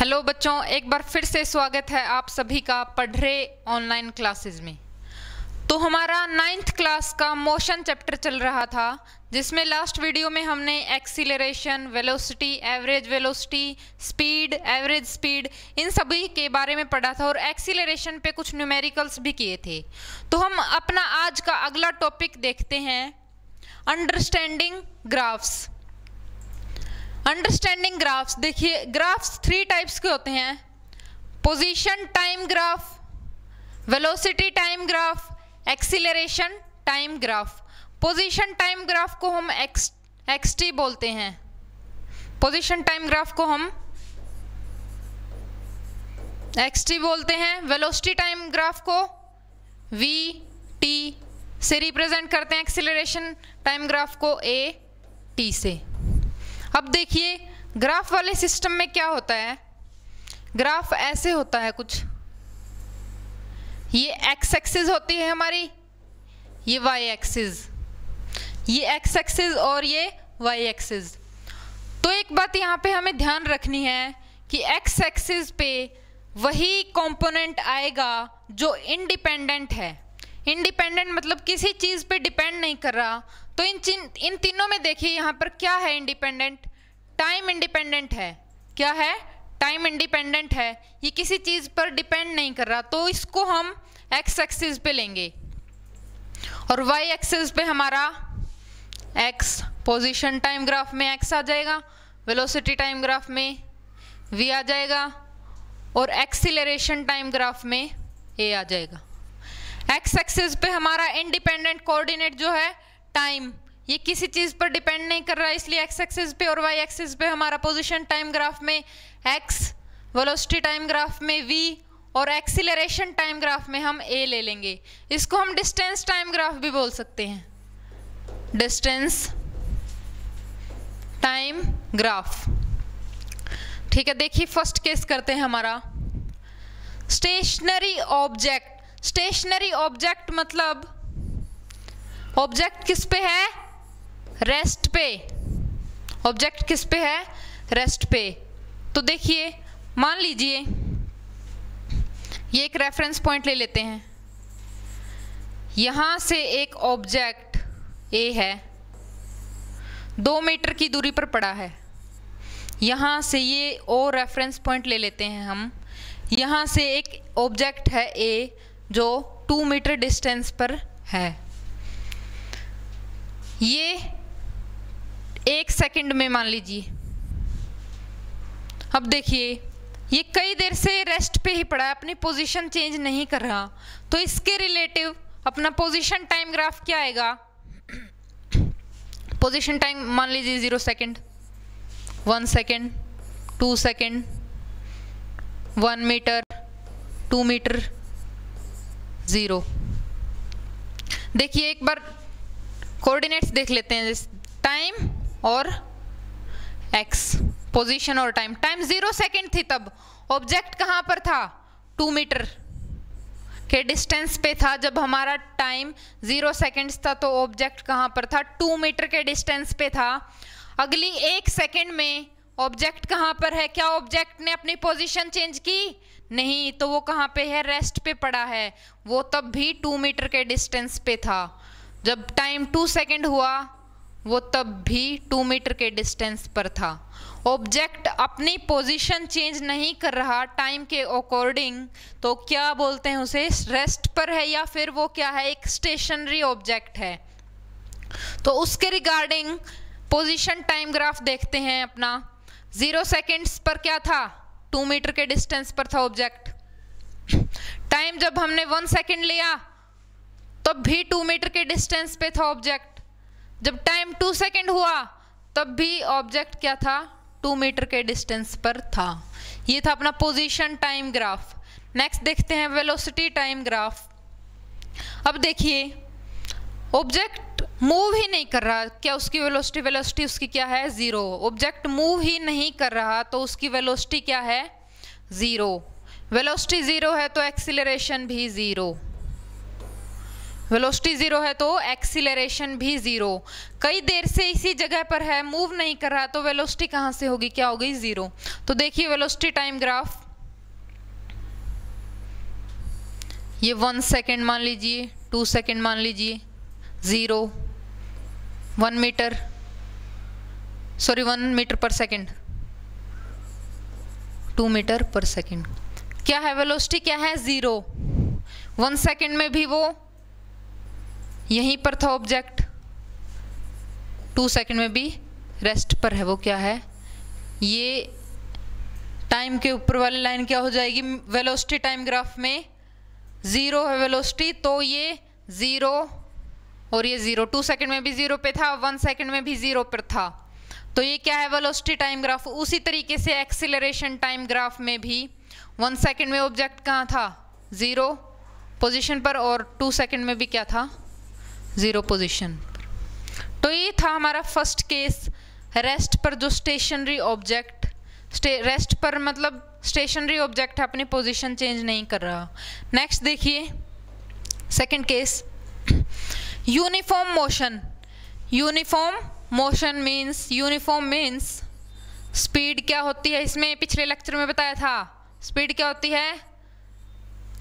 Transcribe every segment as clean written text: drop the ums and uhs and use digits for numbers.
Hello बच्चों, एक बार फिर से स्वागत है आप सभी का पढ़ रहे ऑनलाइन क्लासेस में। तो हमारा 9th क्लास का मोशन चैप्टर चल रहा था, जिसमें लास्ट वीडियो में हमने acceleration, velocity, average velocity, speed, average speed, इन सभी के बारे में पढ़ा था और एक्सीलरेशन पे कुछ न्यूमेरिकल्स भी किए थे। तो हम अपना आज का अगला टॉपिक देखते हैं, अंडरस्टैंडिंग ग्राफ्स। अंडरस्टैंडिंग ग्राफ्स, देखिए ग्राफ्स 3 टाइप्स के होते हैं, position time graph, velocity time graph, acceleration time graph. Position time graph को हम एक्सटी बोलते हैं, पोजीशन टाइम ग्राफ को हम एक्सटी बोलते हैं। वेलोसिटी टाइम ग्राफ को VT से रिप्रेजेंट करते हैं, एक्सीलरेशन टाइम ग्राफ को AT से। अब देखिए ग्राफ वाले सिस्टम में क्या होता है, ग्राफ ऐसे होता है कुछ, ये एक्स एक्सिस होती है हमारी, ये वाई एक्सिस, ये एक्स एक्सिस और ये वाई एक्सिस। तो एक बात यहाँ पे हमें ध्यान रखनी है कि एक्स एक्सिस पे वही कंपोनेंट आएगा जो इंडिपेंडेंट है। इंडिपेंडेंट मतलब किसी चीज़ पे डिपेंड नहीं कर रहा। तो इन तीनों में देखिए यहाँ पर क्या है, इंडिपेंडेंट, टाइम इंडिपेंडेंट है, क्या है, टाइम इंडिपेंडेंट है, ये किसी चीज़ पर डिपेंड नहीं कर रहा। तो इसको हम एक्स एक्सिस पे लेंगे और वाई एक्सिस पे हमारा एक्स, पोजीशन टाइम ग्राफ में एक्स आ जाएगा, वेलोसिटी टाइम ग्राफ में वी आ जाएगा और एक्सीलरेशन टाइम ग्राफ में ए आ जाएगा। एक्स एक्सिस पे हमारा इंडिपेंडेंट कोऑर्डिनेट जो है टाइम, ये किसी चीज़ पर डिपेंड नहीं कर रहा है, इसलिए एक्स एक्सिस पे और वाई एक्सिस पे हमारा पोजीशन टाइम ग्राफ में एक्स, वेलोसिटी टाइम ग्राफ में वी और एक्सीलरेशन टाइम ग्राफ में हम ए ले लेंगे। इसको हम डिस्टेंस टाइम ग्राफ भी बोल सकते हैं, डिस्टेंस टाइम ग्राफ। ठीक है, देखिए फर्स्ट केस करते हैं हमारा, स्टेशनरी ऑब्जेक्ट। स्टेशनरी ऑब्जेक्ट मतलब ऑब्जेक्ट किस पे है, रेस्ट पे, ऑब्जेक्ट किस पे है, रेस्ट पे। तो देखिए मान लीजिए ये एक रेफरेंस पॉइंट ले लेते हैं, यहाँ से एक ऑब्जेक्ट ए है 2 मीटर की दूरी पर पड़ा है, यहाँ से ये ओ रेफरेंस पॉइंट ले लेते हैं हम, यहाँ से एक ऑब्जेक्ट है ए जो 2 मीटर डिस्टेंस पर है, ये 1 सेकंड में मान लीजिए। अब देखिए ये कई देर से रेस्ट पे ही पड़ा है, अपनी पोजीशन चेंज नहीं कर रहा। तो इसके रिलेटिव अपना पोजीशन टाइम ग्राफ क्या आएगा, पोजीशन टाइम मान लीजिए 0 second, 1 second, 2 second, 1 metre, 2 metre, 0। देखिए एक बार कोऑर्डिनेट्स देख लेते हैं, टाइम और एक्स, पोजीशन और टाइम। टाइम 0 सेकंड थी, तब ऑब्जेक्ट कहाँ पर था, 2 मीटर के डिस्टेंस पे था। जब हमारा टाइम 0 सेकंड्स था तो ऑब्जेक्ट कहाँ पर था, 2 मीटर के डिस्टेंस पे था। अगली 1 सेकंड में ऑब्जेक्ट कहाँ पर है, क्या ऑब्जेक्ट ने अपनी पोजीशन चेंज की, नहीं, तो वो कहाँ पे है, रेस्ट पे पड़ा है, वो तब भी 2 मीटर के डिस्टेंस पे था। जब टाइम 2 सेकंड हुआ वो तब भी 2 मीटर के डिस्टेंस पर था। ऑब्जेक्ट अपनी पोजीशन चेंज नहीं कर रहा टाइम के अकॉर्डिंग, तो क्या बोलते हैं उसे, रेस्ट पर है या फिर वो क्या है, एक स्टेशनरी ऑब्जेक्ट है। तो उसके रिगार्डिंग पोजीशन टाइम ग्राफ देखते हैं अपना, 0 सेकंड्स पर क्या था, 2 मीटर के डिस्टेंस पर था ऑब्जेक्ट। टाइम जब हमने 1 सेकंड लिया तब भी 2 मीटर के डिस्टेंस पे था ऑब्जेक्ट। जब टाइम 2 सेकंड हुआ तब भी ऑब्जेक्ट क्या था, 2 मीटर के डिस्टेंस पर था। ये था अपना पोजीशन टाइम ग्राफ। नेक्स्ट देखते हैं वेलोसिटी टाइम ग्राफ। अब देखिए ऑब्जेक्ट मूव ही नहीं कर रहा, क्या उसकी वेलोसिटी उसकी क्या है, 0। ऑब्जेक्ट मूव ही नहीं कर रहा तो उसकी वेलोसिटी क्या है, 0। वेलोसिटी 0 है तो एक्सीलरेशन भी 0। वेलोसिटी ज़ीरो है तो एक्सीलरेशन भी ज़ीरो। कई देर से इसी जगह पर है, मूव नहीं कर रहा, तो वेलोसिटी कहाँ से होगी, क्या होगी, ज़ीरो। तो देखिए वेलोसिटी टाइम ग्राफ, ये 1 सेकेंड मान लीजिए, 2 सेकेंड मान लीजिए, 0, 1 मीटर, सॉरी 1 मीटर पर सेकेंड, 2 मीटर पर सेकेंड। क्या है वेलोसिटी, क्या है, ज़ीरो। 1 सेकेंड में भी वो यहीं पर था ऑब्जेक्ट, 2 सेकेंड में भी रेस्ट पर है वो, क्या है, ये टाइम के ऊपर वाली लाइन क्या हो जाएगी वेलोसिटी टाइम ग्राफ में, ज़ीरो है वेलोसिटी, तो ये ज़ीरो और ये ज़ीरो। 2 सेकेंड में भी ज़ीरो पे था, 1 सेकेंड में भी ज़ीरो पर था, तो ये क्या है वेलोसिटी टाइम ग्राफ। उसी तरीके से एक्सीलरेशन टाइम ग्राफ में भी 1 सेकेंड में ऑब्जेक्ट कहाँ था, ज़ीरो पोजीशन पर, और 2 सेकेंड में भी क्या था, ज़ीरो पोजीशन पर। तो ये था हमारा फर्स्ट केस, रेस्ट पर जो स्टेशनरी ऑब्जेक्ट, रेस्ट पर मतलब स्टेशनरी ऑब्जेक्ट है, अपनी पोजीशन चेंज नहीं कर रहा। नेक्स्ट देखिए second case, uniform motion. Uniform motion means, uniform means speed क्या होती है, इसमें पिछले लेक्चर में बताया था स्पीड क्या होती है,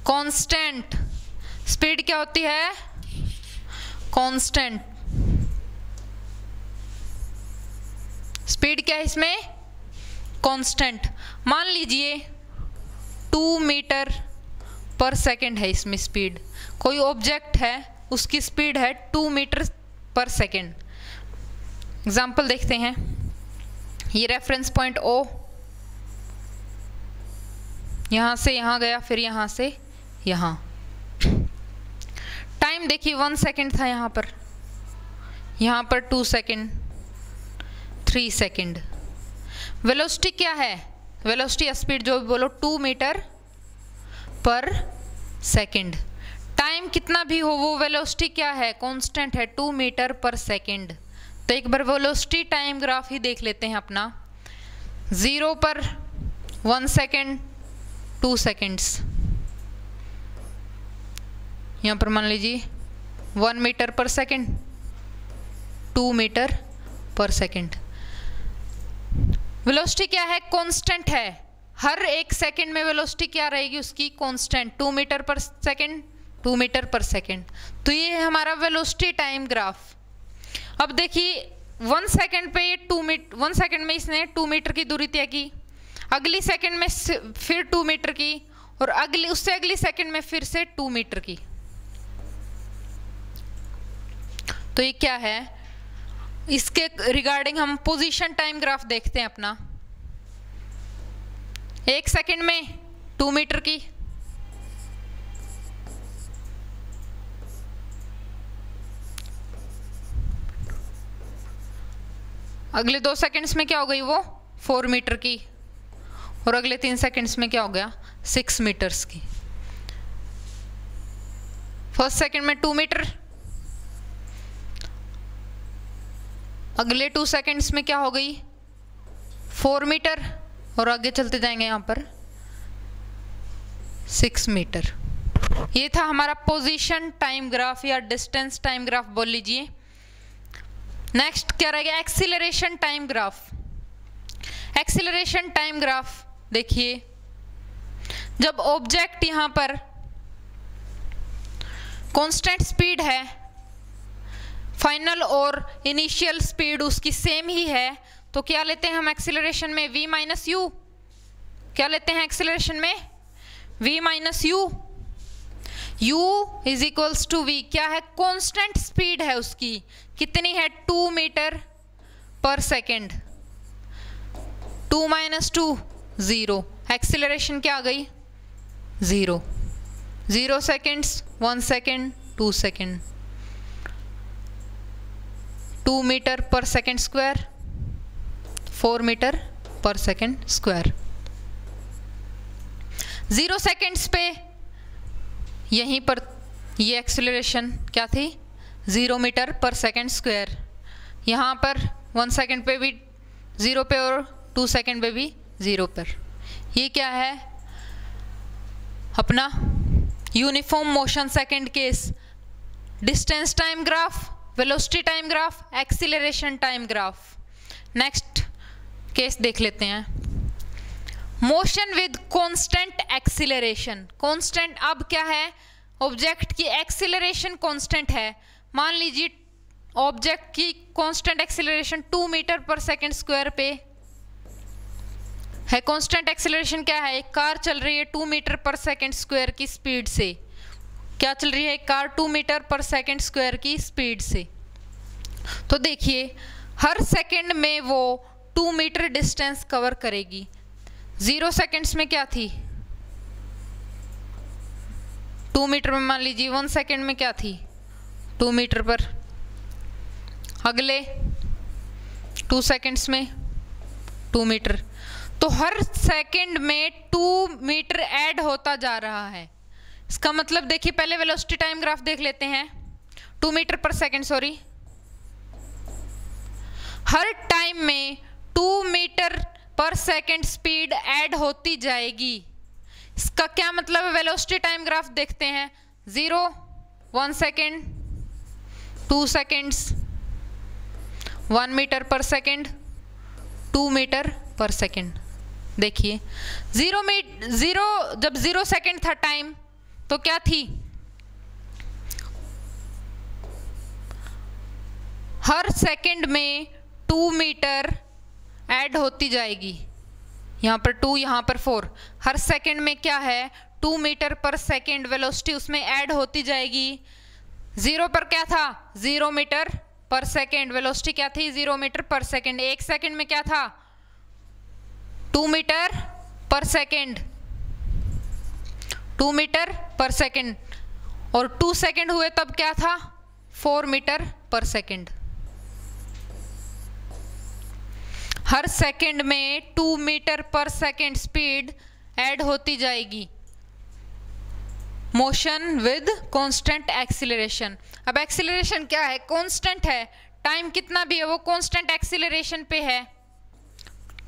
कांस्टेंट। स्पीड क्या होती है, कांस्टेंट। स्पीड क्या है इसमें, कांस्टेंट। मान लीजिए 2 मीटर पर सेकंड है इसमें स्पीड, कोई ऑब्जेक्ट है उसकी स्पीड है 2 मीटर पर सेकंड। एग्जांपल देखते हैं, ये रेफरेंस पॉइंट ओ, यहाँ से यहाँ गया, फिर यहाँ से यहाँ। टाइम देखिए 1 सेकंड था यहाँ पर, यहाँ पर 2 सेकंड, 3 सेकंड। वेलोसिटी क्या है, वेलोसिटी या स्पीड जो भी बोलो, 2 मीटर पर सेकंड। टाइम कितना भी हो वो वेलोसिटी क्या है, कांस्टेंट है, 2 मीटर पर सेकंड। तो एक बार वेलोसिटी टाइम ग्राफ ही देख लेते हैं अपना, 0 पर 1 सेकंड, 2 सेकंड्स, यहाँ पर मान लीजिए 1 मीटर पर सेकंड, 2 मीटर पर सेकंड। वेलोसिटी क्या है, कांस्टेंट है, हर 1 सेकंड में वेलोसिटी क्या रहेगी उसकी, कांस्टेंट, 2 मीटर पर सेकंड, 2 मीटर पर सेकंड। तो ये है हमारा वेलोसिटी टाइम ग्राफ। अब देखिए 1 सेकंड पे ये 1 सेकंड में इसने 2 मीटर की दूरी तय की, अगली सेकंड में फिर 2 मीटर की, और अगली उससे अगली सेकंड में फिर से 2 मीटर की। तो ये क्या है, इसके रिगार्डिंग हम पोजीशन टाइम ग्राफ देखते हैं अपना। 1 सेकंड में 2 मीटर की, 2 सेकंड्स में क्या हो गई वो, 4 मीटर की, और अगले 3 सेकंड्स में क्या हो गया, 6 मीटर्स की। फर्स्ट सेकंड में 2 मीटर, अगले 2 सेकंड्स में क्या हो गई, 4 मीटर, और आगे चलते जाएंगे यहाँ पर 6 मीटर। ये था हमारा पोजीशन टाइम ग्राफ या डिस्टेंस टाइम ग्राफ बोल लीजिए। नेक्स्ट क्या रहेगा, acceleration time graph. Acceleration time graph देखिए, जब ऑब्जेक्ट यहाँ पर कांस्टेंट स्पीड है, फाइनल और इनिशियल स्पीड उसकी सेम ही है, तो क्या लेते हैं हम एक्सीलरेशन में, v माइनस यू। क्या लेते हैं एक्सीलरेशन में, v minus U. u is equals to V, क्या है, कांस्टेंट स्पीड है उसकी, कितनी है, 2 मीटर पर सेकंड। 2 माइनस 2, 0, एक्सीलरेशन क्या आ गई, 0। 0 सेकंड्स, 1 सेकंड, 2 सेकंड, 2 मीटर पर सेकंड स्क्वायर, 4 मीटर पर सेकंड स्क्वायर। 0 सेकंड्स पे यहीं पर ये एक्सीलरेशन क्या थी, 0 मीटर पर सेकंड स्क्वायर। यहाँ पर 1 सेकंड पे भी 0 पे और 2 सेकंड पे भी 0 पर। ये क्या है अपना uniform motion second case. Distance time graph, velocity time graph, acceleration time graph. Next case देख लेते हैं, motion with constant acceleration. Constant अब क्या है, ऑब्जेक्ट की एक्सीलरेशन कांस्टेंट है। मान लीजिए ऑब्जेक्ट की कांस्टेंट एक्सीलरेशन 2 मीटर पर सेकंड स्क्वायर पे है। कांस्टेंट एक्सीलरेशन क्या है, एक कार चल रही है 2 मीटर पर सेकंड स्क्वायर की स्पीड से। क्या चल रही है, कार 2 मीटर पर सेकंड स्क्वायर की स्पीड से। तो देखिए हर सेकंड में वो 2 मीटर डिस्टेंस कवर करेगी। 0 सेकंड्स में क्या थी, 2 मीटर में। मान लीजिए 1 सेकंड में क्या थी, 2 मीटर पर। अगले 2 सेकंड्स में 2 मीटर। तो हर सेकंड में 2 मीटर ऐड होता जा रहा है। इसका मतलब देखिए, पहले वेलोसिटी टाइम ग्राफ देख लेते हैं। 2 मीटर पर सेकंड, सॉरी, हर टाइम में 2 मीटर पर सेकंड स्पीड ऐड होती जाएगी। इसका क्या मतलब है, वेलोसिटी टाइम ग्राफ देखते हैं। 0, 1 सेकंड, 2 सेकंड, 1 मीटर पर सेकंड, 2 मीटर पर सेकंड। देखिए 0 सेकंड था टाइम, तो क्या थी, हर सेकंड में 2 मीटर ऐड होती जाएगी। यहाँ पर 2, यहाँ पर 4। हर सेकंड में क्या है, 2 मीटर पर सेकंड वेलोसिटी उसमें ऐड होती जाएगी। 0 पर क्या था, 0 मीटर पर सेकंड वेलोसिटी क्या थी, 0 मीटर पर सेकंड। 1 सेकंड में क्या था, 2 मीटर पर सेकंड, 2 मीटर पर सेकंड। और 2 सेकंड हुए तब क्या था, 4 मीटर पर सेकंड। हर सेकंड में 2 मीटर पर सेकंड स्पीड ऐड होती जाएगी। Motion with constant acceleration. अब एक्सीलरेशन क्या है, कांस्टेंट है। टाइम कितना भी है वो कांस्टेंट एक्सीलरेशन पे है।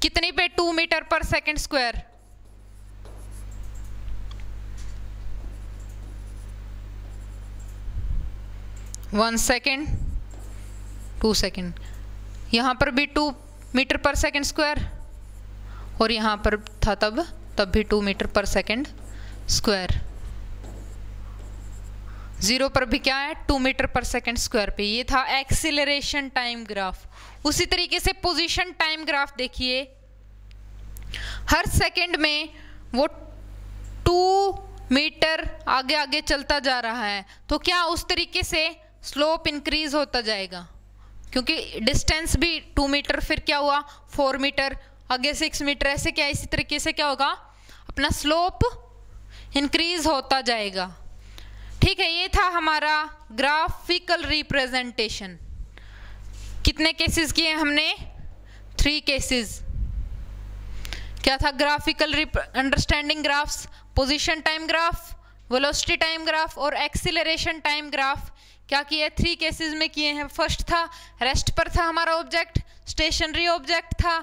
कितनी पे, 2 मीटर पर second square. One second, 2 second, यहाँ पर भी 2 मीटर पर सेकंड स्क्वायर और यहाँ पर था तब भी 2 मीटर पर सेकंड स्क्वायर। 0 पर भी क्या है, 2 मीटर पर सेकंड स्क्वायर पे। ये था एक्सीलरेशन टाइम ग्राफ। उसी तरीके से पोजीशन टाइम ग्राफ देखिए, हर सेकंड में वो 2 मीटर आगे आगे चलता जा रहा है। तो क्या उस तरीके से स्लोप इंक्रीज होता जाएगा, क्योंकि डिस्टेंस भी 2 मीटर, फिर क्या हुआ 4 मीटर, आगे 6 मीटर, ऐसे क्या इसी तरीके से क्या होगा, अपना स्लोप इंक्रीज होता जाएगा। ठीक है, ये था हमारा ग्राफिकल रिप्रेजेंटेशन। कितने केसेस किए हमने, 3 केसेस। क्या था, graphical understanding graphs, position time graph, velocity time graph और एक्सीलरेशन टाइम ग्राफ। क्या किया, 3 केसेस में किए हैं। फर्स्ट था रेस्ट पर था हमारा ऑब्जेक्ट, स्टेशनरी ऑब्जेक्ट था।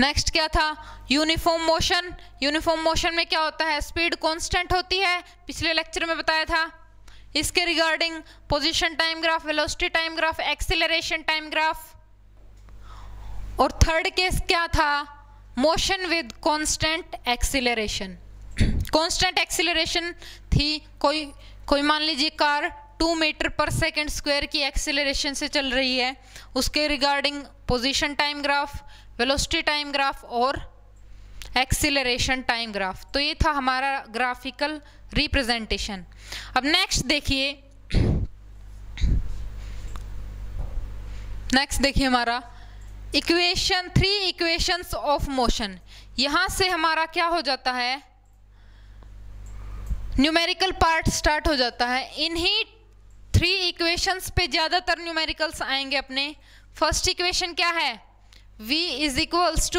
नेक्स्ट क्या था, यूनिफॉर्म मोशन। यूनिफॉर्म मोशन में क्या होता है, स्पीड कांस्टेंट होती है, पिछले लेक्चर में बताया था। इसके regarding position time graph, velocity time graph, acceleration time graph. और थर्ड केस क्या था, motion with constant acceleration. Constant acceleration थी, कोई मान लीजिए कार 2 मीटर पर सेकंड स्क्वायर की एक्सीलरेशन से चल रही है। उसके regarding position time graph, velocity time graph और एक्सीलरेशन टाइम ग्राफ। तो ये था हमारा ग्राफिकल रिप्रेजेंटेशन। अब नेक्स्ट देखिए हमारा इक्वेशन, 3 इक्वेशंस ऑफ मोशन। यहाँ से हमारा क्या हो जाता है, न्यूमेरिकल पार्ट स्टार्ट हो जाता है। इन्हीं 3 इक्वेशंस पे ज़्यादातर न्यूमेरिकल्स आएंगे अपने। फर्स्ट इक्वेशन क्या है, v =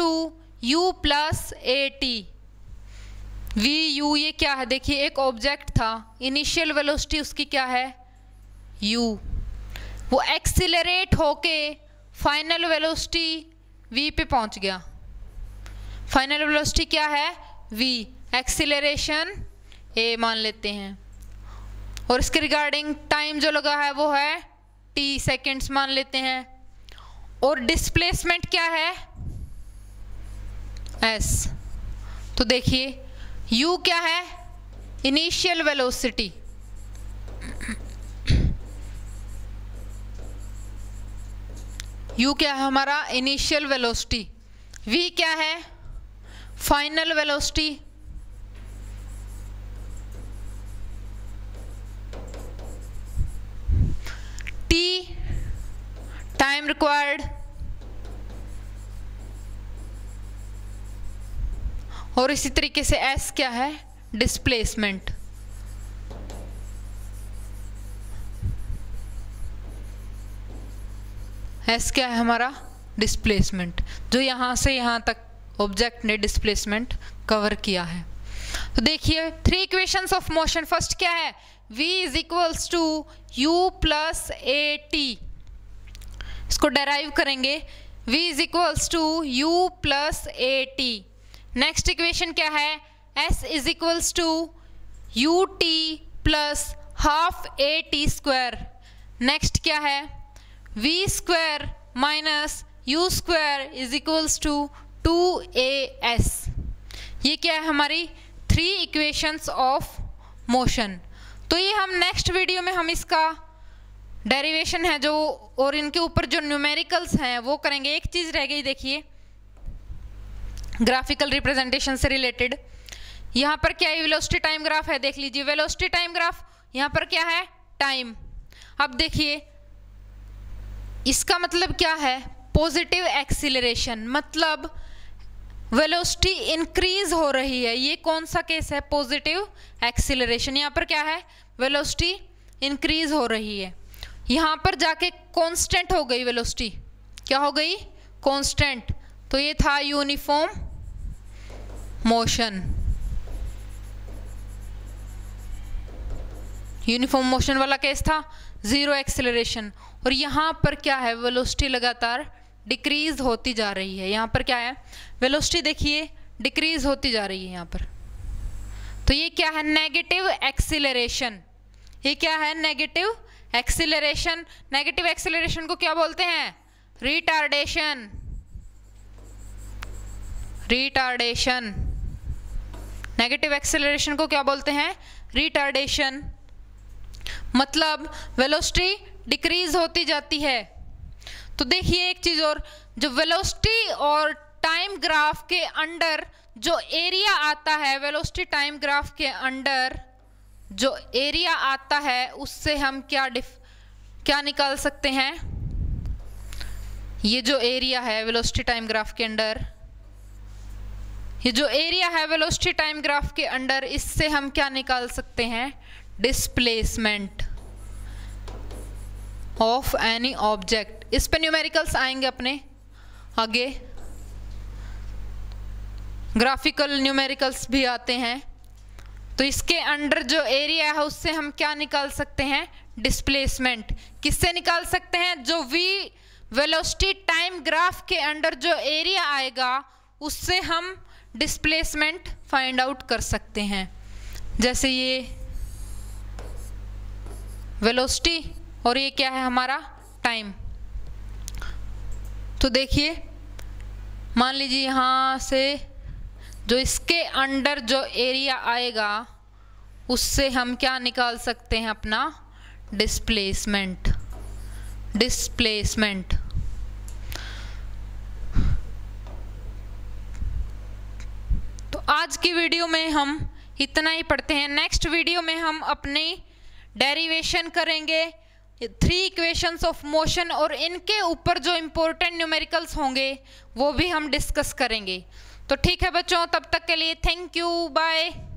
u + at। v, u ये क्या है, देखिए एक ऑब्जेक्ट था, इनिशियल वेलोसिटी उसकी क्या है, u। वो एक्सीलरेट होके फाइनल वेलोसिटी v पे पहुंच गया। फाइनल वेलोसिटी क्या है, v, एक्सीलरेशन ए मान लेते हैं। और इसके रिगार्डिंग टाइम जो लगा है वो है टी सेकेंड्स मान लेते हैं, और डिस्प्लेसमेंट क्या है एस। तो देखिए यू क्या है इनिशियल वेलोसिटी, यू क्या है हमारा इनिशियल वेलोसिटी, वी क्या है final velocity, T time required, और इसी तरीके से एस क्या है डिस्प्लेसमेंट। एस क्या है हमारा डिस्प्लेसमेंट, जो यहाँ से यहाँ तक ऑब्जेक्ट ने डिस्प्लेसमेंट कवर किया है। तो देखिए three equations of motion, first क्या है v is equals to U plus A T, इसको डेराइव करेंगे v is equals to U plus A T. Next equation क्या है s is equals to U T plus half A T square. Next क्या है v square minus U square is equals to 2as। ये क्या है हमारी three equations of motion. तो ये हम नेक्स्ट वीडियो में हम इसका डेरिवेशन है जो और इनके ऊपर जो न्यूमेरिकल्स हैं वो करेंगे। एक चीज़ रह गई देखिए ग्राफिकल रिप्रेजेंटेशन से रिलेटेड, यहाँ पर क्या है वेलोसिटी टाइम ग्राफ है, देख लीजिए वेलोसिटी टाइम ग्राफ, यहाँ पर क्या है टाइम। अब देखिए इसका मतलब क्या है पॉजिटिव एक्सीलरेशन, मतलब वेलोसिटी इंक्रीज हो रही है। ये कौन सा केस है पॉजिटिव एक्सीलरेशन, यहाँ पर क्या है वेलोसिटी इंक्रीज हो रही है, यहाँ पर जाके कांस्टेंट हो गई वेलोसिटी, क्या हो गई कांस्टेंट। तो ये था यूनिफॉर्म मोशन वाला केस था, जीरो एक्सीलरेशन। और यहाँ पर क्या है वेलोसिटी लगातार डिक्रीज होती जा रही है, यहाँ पर क्या है वेलोसिटी देखिए डिक्रीज होती जा रही है यहाँ पर। तो ये क्या है नेगेटिव एक्सीलरेशन, ये क्या है नेगेटिव एक्सीलरेशन। नेगेटिव एक्सीलरेशन को क्या बोलते हैं रिटार्डेशन, रिटार्डेशन। नेगेटिव एक्सीलरेशन को क्या बोलते हैं रिटार्डेशन, मतलब वेलोसिटी डिक्रीज होती जाती है। तो देखिए एक चीज़ और, जो वेलोसिटी और टाइम ग्राफ के अंडर जो एरिया आता है, वेलोसिटी टाइम ग्राफ के अंडर जो एरिया आता है उससे हम क्या निकाल सकते हैं। ये जो एरिया है वेलोसिटी टाइम ग्राफ के अंडर, ये जो एरिया है वेलोसिटी टाइम ग्राफ के अंडर, इससे हम क्या निकाल सकते हैं डिस्प्लेसमेंट ऑफ एनी ऑब्जेक्ट। इस पे न्यूमेरिकल्स आएंगे अपने आगे, ग्राफिकल न्यूमेरिकल्स भी आते हैं। तो इसके अंडर जो एरिया है उससे हम क्या निकाल सकते हैं डिस्प्लेसमेंट, किससे निकाल सकते हैं जो वी वेलोसिटी टाइम ग्राफ के अंडर जो एरिया आएगा उससे हम डिस्प्लेसमेंट फाइंड आउट कर सकते हैं। जैसे ये वेलोसिटी और ये क्या है हमारा टाइम। तो देखिए मान लीजिए यहाँ से जो इसके अंडर जो एरिया आएगा उससे हम क्या निकाल सकते हैं अपना डिस्प्लेसमेंट, डिस्प्लेसमेंट। तो आज की वीडियो में हम इतना ही पढ़ते हैं, नेक्स्ट वीडियो में हम अपनी डेरिवेशन करेंगे थ्री इक्वेशंस ऑफ मोशन और इनके ऊपर जो इम्पोर्टेंट न्यूमेरिकल्स होंगे वो भी हम डिस्कस करेंगे। तो ठीक है बच्चों, तब तक के लिए थैंक यू, बाय।